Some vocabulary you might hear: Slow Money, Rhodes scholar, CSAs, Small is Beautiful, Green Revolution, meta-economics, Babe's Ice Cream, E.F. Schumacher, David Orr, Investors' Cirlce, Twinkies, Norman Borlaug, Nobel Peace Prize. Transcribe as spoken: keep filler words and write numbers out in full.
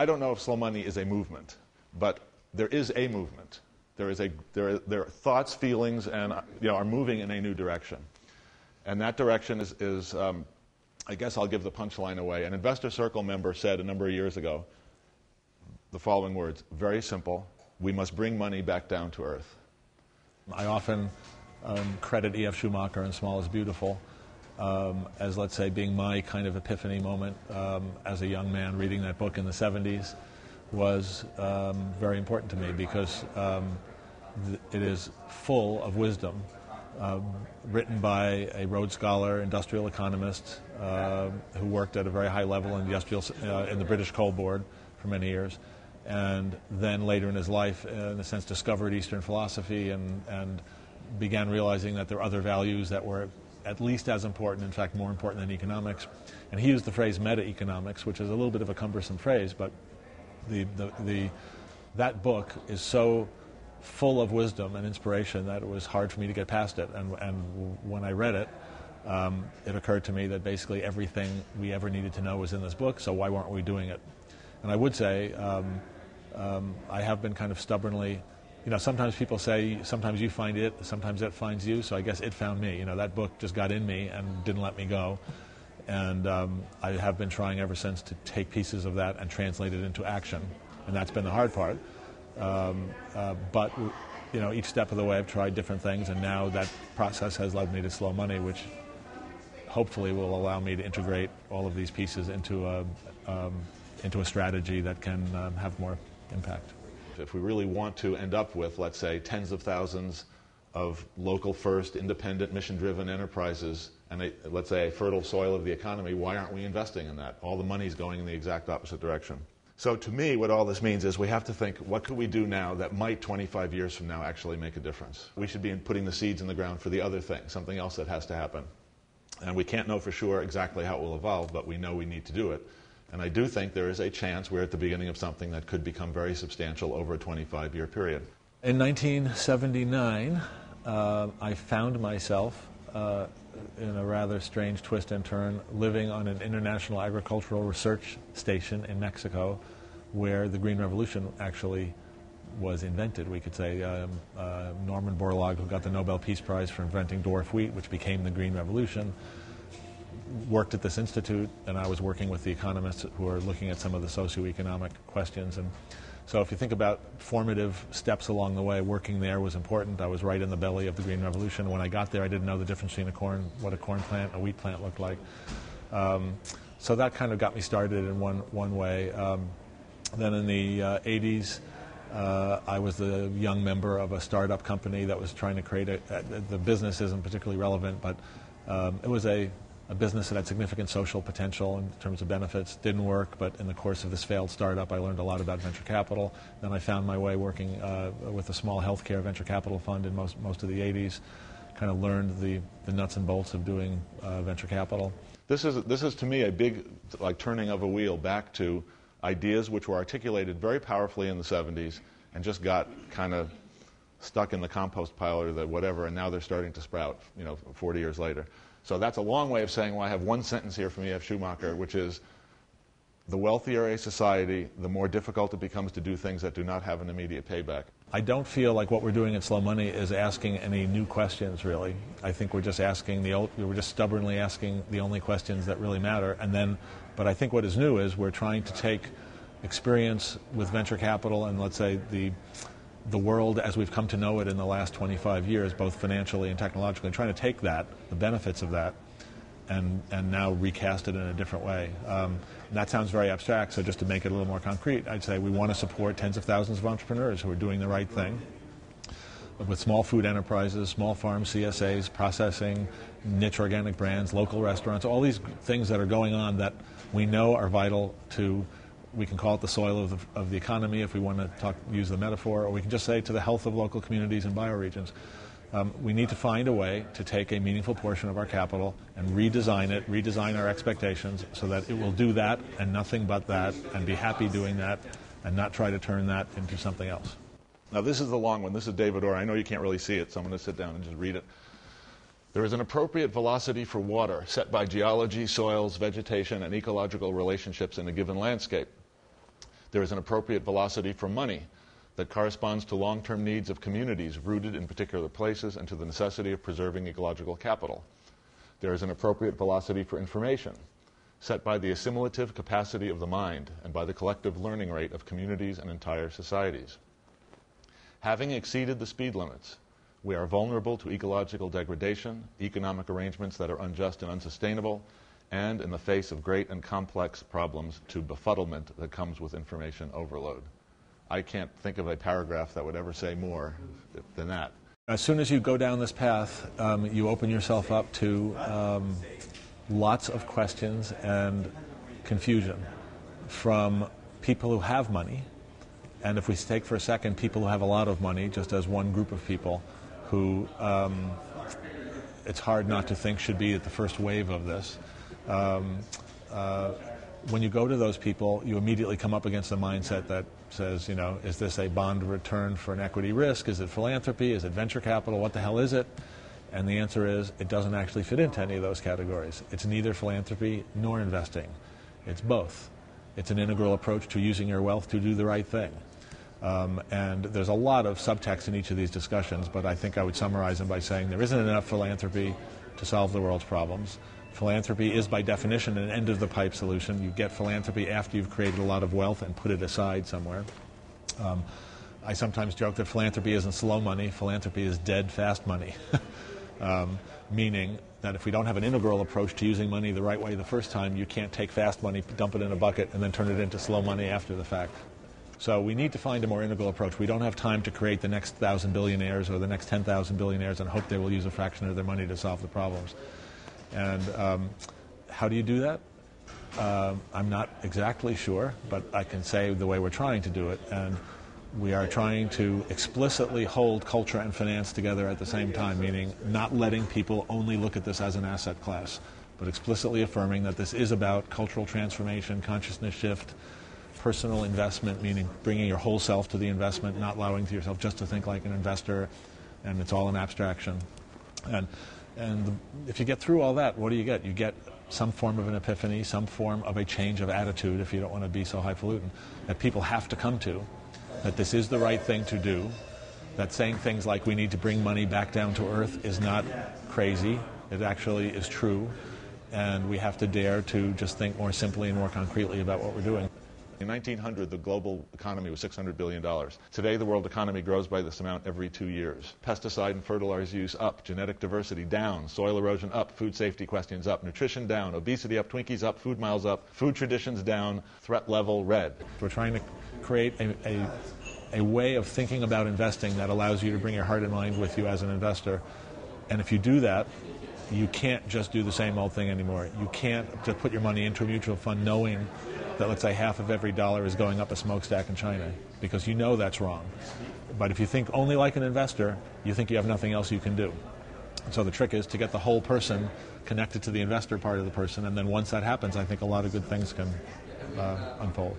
I don't know if slow money is a movement, but there is a movement. There is a there. There are thoughts, feelings, and you know, are moving in a new direction, and that direction is is. Um, I guess I'll give the punchline away. An Investor Circle member said a number of years ago the following words, very simple, we must bring money back down to earth. I often um, credit E F Schumacher and Small is Beautiful um, as, let's say, being my kind of epiphany moment um, as a young man reading that book in the seventies was um, very important to me because um, th- it is full of wisdom. Uh, written by a Rhodes scholar, industrial economist, uh, who worked at a very high level in the, industrial, uh, in the British Coal Board for many years, and then later in his life, in a sense, discovered Eastern philosophy and, and began realizing that there were other values that were at least as important, in fact, more important than economics. And he used the phrase meta-economics, which is a little bit of a cumbersome phrase, but the, the, the, that book is so full of wisdom and inspiration that it was hard for me to get past it. And, and when I read it, um, it occurred to me that basically everything we ever needed to know was in this book, so why weren't we doing it? And I would say um, um, I have been kind of stubbornly, you know, sometimes people say, sometimes you find it, sometimes it finds you, so I guess it found me. You know, that book just got in me and didn't let me go. And um, I have been trying ever since to take pieces of that and translate it into action, and that's been the hard part. Um, uh, but, you know, each step of the way I've tried different things, and now that process has led me to Slow Money, which hopefully will allow me to integrate all of these pieces into a, um, into a strategy that can um, have more impact. If we really want to end up with, let's say, tens of thousands of local first, independent, mission-driven enterprises, and a, let's say a fertile soil of the economy, why aren't we investing in that? All the money's going in the exact opposite direction. So to me, what all this means is we have to think, what could we do now that might twenty-five years from now actually make a difference? We should be putting the seeds in the ground for the other thing, something else that has to happen. And we can't know for sure exactly how it will evolve, but we know we need to do it. And I do think there is a chance we're at the beginning of something that could become very substantial over a twenty-five-year period. In nineteen seventy-nine, uh, I found myself, uh, in a rather strange twist and turn, living on an international agricultural research station in Mexico where the Green Revolution actually was invented, we could say. Um, uh, Norman Borlaug, who got the Nobel Peace Prize for inventing dwarf wheat, which became the Green Revolution, worked at this institute, and I was working with the economists who are looking at some of the socioeconomic questions. And so if you think about formative steps along the way, working there was important. I was right in the belly of the Green Revolution. When I got there, I didn't know the difference between a corn, what a corn plant, a wheat plant looked like. Um, so that kind of got me started in one, one way. Um, then in the uh, eighties, uh, I was the young member of a startup company that was trying to create a, a the business isn't particularly relevant, but um, it was a, a business that had significant social potential in terms of benefits. Didn't work, but in the course of this failed startup, I learned a lot about venture capital. Then I found my way working uh, with a small healthcare venture capital fund in most, most of the eighties, kind of learned the, the nuts and bolts of doing uh, venture capital. This is, this is, to me, a big like turning of a wheel back to ideas which were articulated very powerfully in the seventies and just got kind of stuck in the compost pile or the whatever, and now they're starting to sprout, you know, forty years later. So that's a long way of saying, well, I have one sentence here from E F Schumacher, which is, the wealthier a society, the more difficult it becomes to do things that do not have an immediate payback. I don't feel like what we're doing at Slow Money is asking any new questions, really. I think we're just asking the old, we're just stubbornly asking the only questions that really matter. And then, but I think what is new is we're trying to take experience with venture capital and, let's say, the the world as we've come to know it in the last twenty-five years, both financially and technologically, and trying to take that, the benefits of that, and and now recast it in a different way. Um, and that sounds very abstract, so just to make it a little more concrete, I'd say we want to support tens of thousands of entrepreneurs who are doing the right thing with small food enterprises, small farms, C S As, processing, niche organic brands, local restaurants, all these things that are going on that we know are vital to. We can call it the soil of the, of the economy if we want to talk, use the metaphor, or we can just say to the health of local communities and bioregions. Um, we need to find a way to take a meaningful portion of our capital and redesign it, redesign our expectations so that it will do that and nothing but that, and be happy doing that, and not try to turn that into something else. Now this is the long one. This is David Orr. I know you can't really see it, so I'm going to sit down and just read it. There is an appropriate velocity for water set by geology, soils, vegetation, and ecological relationships in a given landscape. There is an appropriate velocity for money that corresponds to long-term needs of communities rooted in particular places and to the necessity of preserving ecological capital. There is an appropriate velocity for information, set by the assimilative capacity of the mind and by the collective learning rate of communities and entire societies. Having exceeded the speed limits, we are vulnerable to ecological degradation, economic arrangements that are unjust and unsustainable, and in the face of great and complex problems, to befuddlement that comes with information overload. I can't think of a paragraph that would ever say more than that. As soon as you go down this path, um, you open yourself up to um, lots of questions and confusion from people who have money. And if we take for a second people who have a lot of money, just as one group of people who um, it's hard not to think should be at the first wave of this. Um, uh, when you go to those people, you immediately come up against a mindset that says, you know, is this a bond return for an equity risk? Is it philanthropy? Is it venture capital? What the hell is it? And the answer is it doesn't actually fit into any of those categories. It's neither philanthropy nor investing. It's both. It's an integral approach to using your wealth to do the right thing. Um, and there's a lot of subtext in each of these discussions, but I think I would summarize them by saying there isn't enough philanthropy to solve the world's problems. Philanthropy is, by definition, an end-of-the-pipe solution. You get philanthropy after you've created a lot of wealth and put it aside somewhere. Um, I sometimes joke that philanthropy isn't slow money. Philanthropy is dead, fast money, um, meaning that if we don't have an integral approach to using money the right way the first time, you can't take fast money, dump it in a bucket, and then turn it into slow money after the fact. So we need to find a more integral approach. We don't have time to create the next one thousand billionaires or the next ten thousand billionaires and hope they will use a fraction of their money to solve the problems. And um, how do you do that? Uh, I'm not exactly sure, but I can say the way we're trying to do it. And we are trying to explicitly hold culture and finance together at the same time, meaning not letting people only look at this as an asset class, but explicitly affirming that this is about cultural transformation, consciousness shift, personal investment, meaning bringing your whole self to the investment, not allowing to yourself just to think like an investor, and it's all an abstraction. And, and the, if you get through all that, what do you get? You get some form of an epiphany, some form of a change of attitude, if you don't want to be so highfalutin, that people have to come to, that this is the right thing to do, that saying things like we need to bring money back down to earth is not crazy, it actually is true, and we have to dare to just think more simply and more concretely about what we're doing. In nineteen hundred, the global economy was six hundred billion dollars. Today, the world economy grows by this amount every two years. Pesticide and fertilizer use up, genetic diversity down, soil erosion up, food safety questions up, nutrition down, obesity up, Twinkies up, food miles up, food traditions down, threat level red. We're trying to create a, a, a way of thinking about investing that allows you to bring your heart and mind with you as an investor. And if you do that, you can't just do the same old thing anymore. You can't just put your money into a mutual fund knowing that, let's say, half of every dollar is going up a smokestack in China, because you know that's wrong. But if you think only like an investor, you think you have nothing else you can do. And so the trick is to get the whole person connected to the investor part of the person, and then once that happens, I think a lot of good things can uh, unfold.